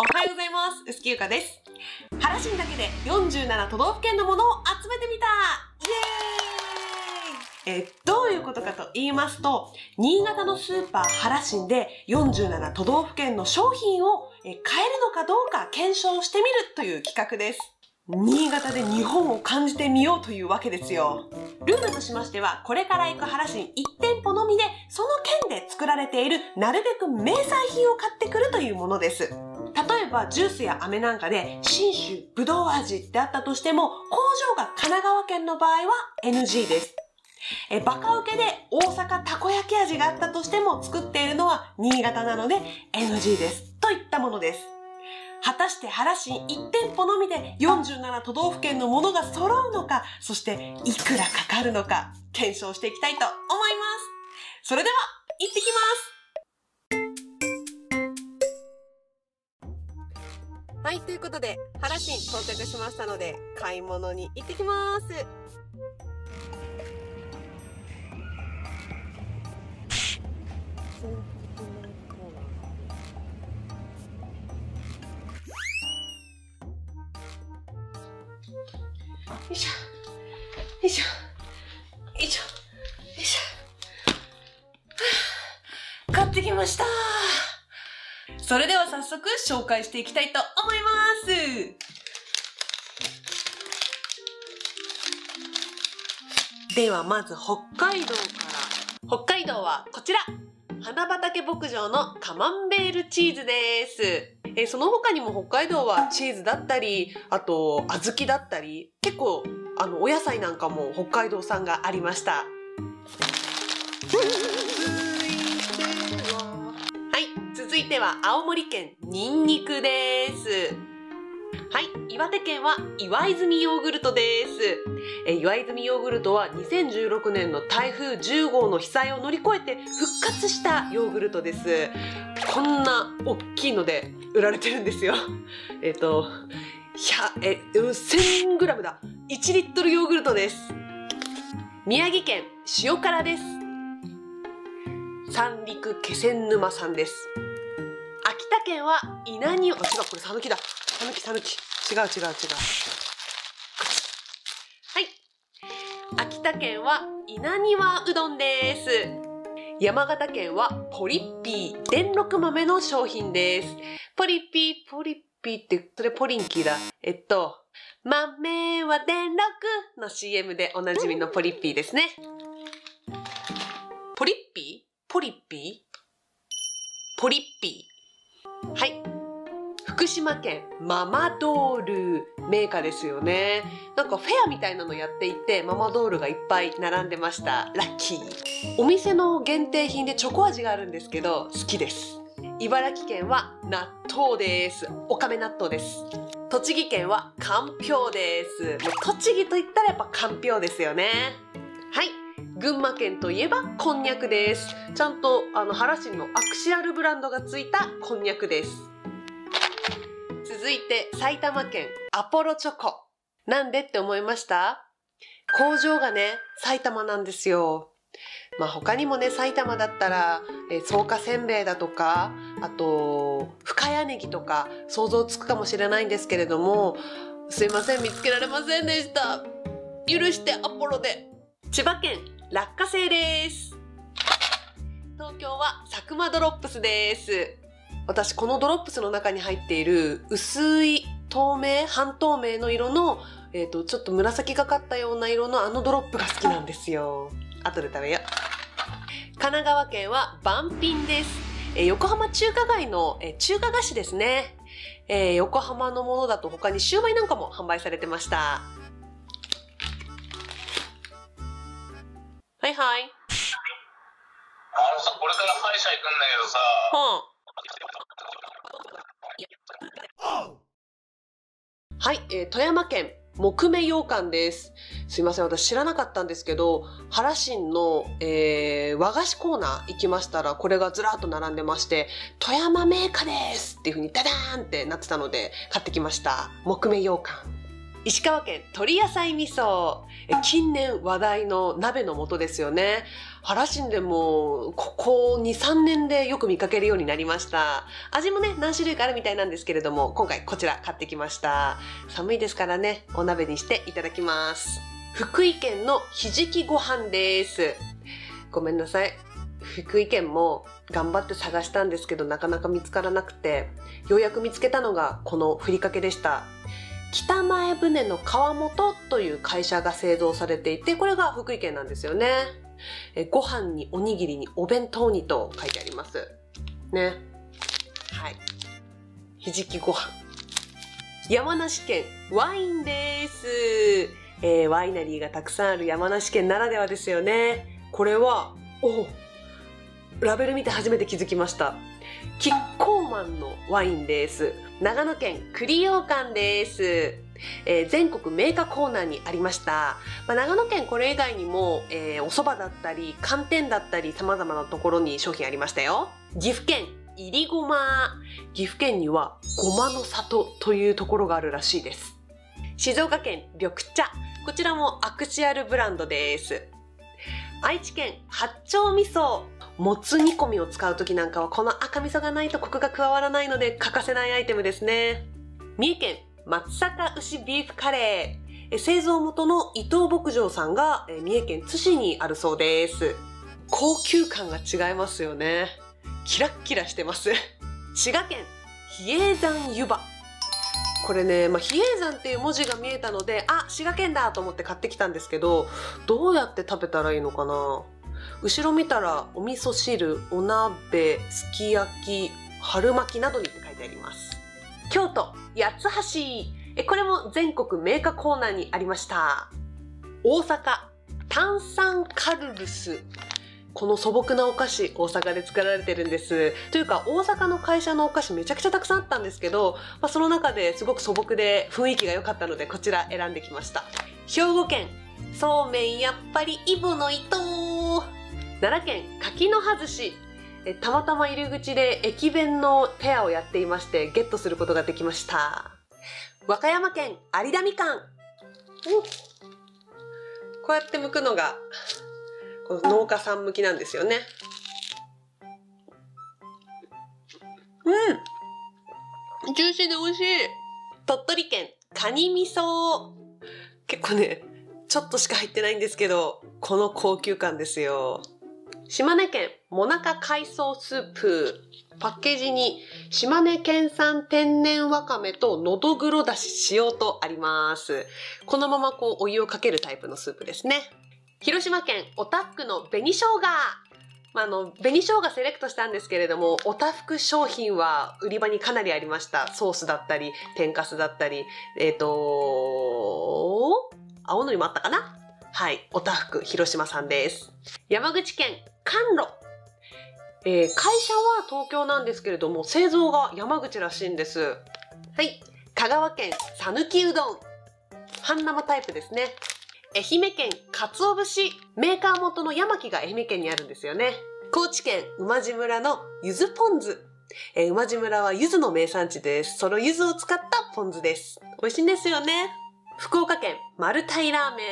おはようございます。薄木ゆかです。原市だけで47都道府県のものを集めてみた。イエーイ。どういうことかと言いますと、新潟のスーパー原市で47都道府県の商品を買えるのかどうか検証してみるという企画です。新潟で日本を感じてみようというわけですよ。ルールとしましては、これから行く原市1店舗のみで、その県で作られているなるべく名産品を買ってくるというものです。例えばジュースや飴なんかで信州ぶどう味ってあったとしても、工場が神奈川県の場合は NG です。バカウケで大阪たこ焼き味があったとしても、作っているのは新潟なので NG です。といったものです。果たして原市1店舗のみで47都道府県のものが揃うのか、そしていくらかかるのか検証していきたいと思います。それでは行ってきます。はい、ということで原市に到着しましたので、買い物に行ってきます。よいしょ、よいしょ、よいしょ、よいしょ。買ってきました。それでは早速紹介していきたいと思います。ではまず北海道から。北海道はこちら。花畑牧場のカマンベールチーズです。その他にも北海道はチーズだったり、あと小豆だったり、結構お野菜なんかも北海道産がありました。はい、続いては青森県にんにくです。はい、岩手県は岩泉ヨーグルトです。岩泉ヨーグルトは2016年の台風10号の被災を乗り越えて復活したヨーグルトです。こんな大きいので売られてるんですよ。1000g だ。1リットルヨーグルトです。宮城県塩辛です。三陸気仙沼産です。秋田県は稲庭、あ、違う、これ讃岐だ。讃岐、讃岐、違う。はい。秋田県は稲庭うどんです。山形県はポリッピー、電録豆の商品です。ポリッピーって、それポリンキーだ。豆は電録の CM でおなじみのポリッピーですね。ポリッピー。はい。福島県ママドール、メーカーですよね。なんかフェアみたいなのやっていて、ママドールがいっぱい並んでました。ラッキー。お店の限定品でチョコ味があるんですけど、好きです。茨城県は納豆です。おかめ納豆です。栃木県はかんぴょうです。もう栃木といったらやっぱかんぴょうですよね。はい。群馬県といえばこんにゃくです。ちゃんと原市のアクシアルブランドがついたこんにゃくです。続いて埼玉県アポロチョコ。なんでって思いました？工場がね、埼玉なんですよ。まあ他にもね、埼玉だったら草加せんべいだとか、あと深谷ネギとか想像つくかもしれないんですけれども、すいません、見つけられませんでした。許してアポロで。千葉県落花生です。東京は佐久間ドロップスです。私このドロップスの中に入っている薄い透明、半透明の色の、ちょっと紫がかったような色のあのドロップが好きなんですよ。後で食べよ。神奈川県はバンピンです。横浜中華街の、中華菓子ですね。横浜のものだと他にシューマイなんかも販売されてました。はいはい。あのさ、これから歯医者行くんだけどさ。はい、富山県木目羊羹です。すいません、私知らなかったんですけど、原新の、和菓子コーナー行きましたら、これがずらっと並んでまして、富山銘菓ですっていう風にダダーンってなってたので買ってきました。木目羊羹。石川県鶏野菜味噌。近年話題の鍋の素ですよね。原新でもここ 2,3 年でよく見かけるようになりました。味もね何種類かあるみたいなんですけれども、今回こちら買ってきました。寒いですからね、お鍋にしていただきます。福井県のひじきご飯です。ごめんなさい、福井県も頑張って探したんですけど、なかなか見つからなくて、ようやく見つけたのがこのふりかけでした。北前船の川本という会社が製造されていて、これが福井県なんですよね。ご飯におにぎりにお弁当にと書いてありますね。はい、ひじきご飯。山梨県ワインです、ワイナリーがたくさんある山梨県ならではですよね。これはラベル見て初めて気づきました。キッコーマンのワインです。長野県栗羊羹です、全国銘菓コーナーにありました、長野県これ以外にも、お蕎麦だったり寒天だったり様々なところに商品ありましたよ。岐阜県いりごま。岐阜県にはごまの里というところがあるらしいです。静岡県緑茶。こちらもアクシアルブランドです。愛知県八丁味噌。もつ煮込みを使う時なんかはこの赤味噌がないとコクが加わらないので欠かせないアイテムですね。三重県松阪牛ビーフカレー。製造元の伊藤牧場さんが三重県津市にあるそうです。高級感が違いますよね。キラッキラしてます滋賀県比叡山湯葉。これね、比叡山っていう文字が見えたので、あ、滋賀県だと思って買ってきたんですけど、どうやって食べたらいいのかな。後ろ見たらお味噌汁、お鍋、すき焼き、春巻きなどにって書いてあります。京都八つ橋。これも全国銘菓コーナーにありました。大阪炭酸カルルス。この素朴なお菓子、大阪で作られてるんです。というか大阪の会社のお菓子めちゃくちゃたくさんあったんですけど、その中ですごく素朴で雰囲気が良かったのでこちら選んできました。兵庫県そうめんやっぱりイボの糸。奈良県柿の葉寿司。たまたま入り口で駅弁のペアをやっていまして、ゲットすることができました。和歌山県有田みかん。こうやって剥くのが農家さん向きなんですよね。ジューシーで美味しい。鳥取県カニ味噌。結構ねちょっとしか入ってないんですけど、この高級感ですよ。島根県もなか海藻スープ。パッケージに島根県産天然わかめとのどぐろだし塩とあります。このままこうお湯をかけるタイプのスープですね。広島県オタフクの紅生姜。紅生姜セレクトしたんですけれども、オタフク商品は売り場にかなりありました。ソースだったり天かすだったり、青のりもあったかな。はい、オタフク広島さんです。山口県甘露。会社は東京なんですけれども、製造が山口らしいんです。はい、香川県さぬきうどん。半生タイプですね。愛媛県かつお節。メーカー元のヤマキが愛媛県にあるんですよね。高知県馬路村のゆずポン酢。馬路村はゆずの名産地です。そのゆずを使ったポン酢です。美味しいんですよね。福岡県丸鯛ラーメン。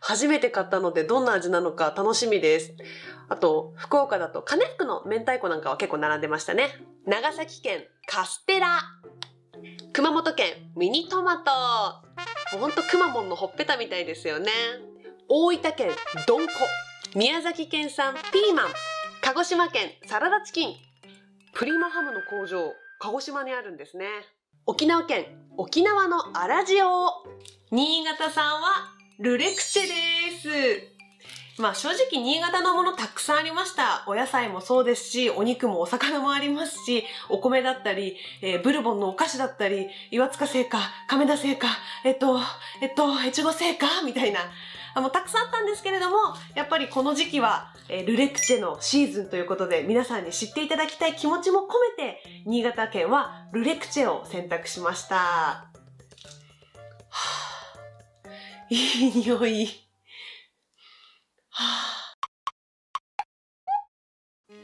初めて買ったのでどんな味なのか楽しみです。あと福岡だと金福の明太子なんかは結構並んでましたね。長崎県カステラ。熊本県ミニトマト。もうほんとくまモンのほっぺたみたいですよね。大分県どんこ。宮崎県産ピーマン。鹿児島県サラダチキン。プリマハムの工場、鹿児島にあるんですね。沖縄県沖縄のアラジオ。新潟さんはルレクチェです。正直新潟のものたくさんありました。お野菜もそうですし、お肉もお魚もありますし、お米だったり、ブルボンのお菓子だったり、岩塚製菓、亀田製菓、越後製菓みたいなたくさんあったんですけれども、やっぱりこの時期は、ルレクチェのシーズンということで、皆さんに知っていただきたい気持ちも込めて新潟県はルレクチェを選択しました。いい匂い。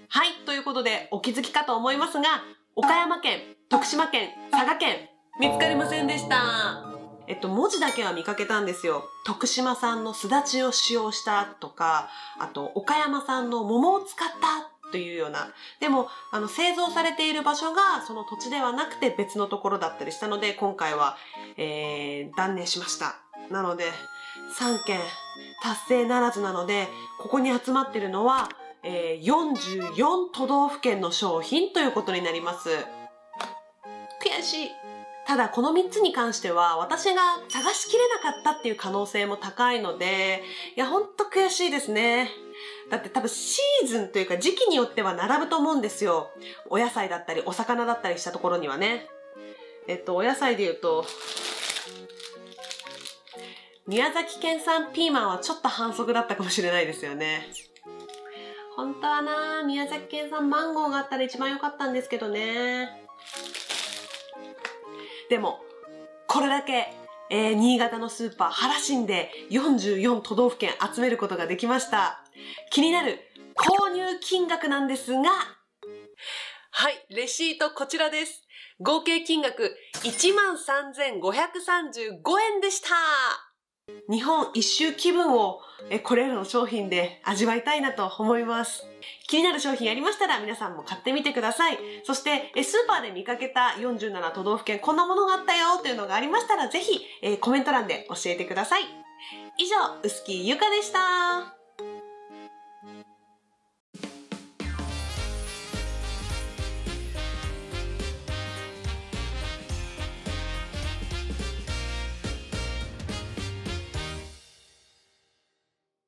はい、ということでお気づきかと思いますが、岡山県、徳島県、佐賀県見つかりませんでした。文字だけは見かけたんですよ。徳島産のすだちを使用したとか、あと岡山産の桃を使ったというような。でも製造されている場所がその土地ではなくて別のところだったりしたので、今回は、断念しました。なので3件達成ならずなので、ここに集まってるのは、44都道府県の商品ということになります。悔しい。ただこの3つに関しては私が探しきれなかったっていう可能性も高いので、いやほんと悔しいですね。だって多分シーズンというか時期によっては並ぶと思うんですよ。お野菜だったりお魚だったりしたところにはね。お野菜で言うと、宮崎県産ピーマンはちょっと反則だったかもしれないですよね。本当はな、宮崎県産マンゴーがあったら一番良かったんですけどね。でも、これだけ、新潟のスーパー原信で44都道府県集めることができました。気になる購入金額なんですが、はい、レシートこちらです。合計金額 13,535 円でした。日本一周気分をこれらの商品で味わいたいなと思います。気になる商品ありましたら皆さんも買ってみてください。そしてスーパーで見かけた47都道府県こんなものがあったよというのがありましたら、ぜひコメント欄で教えてください。以上、臼杵ゆかでした。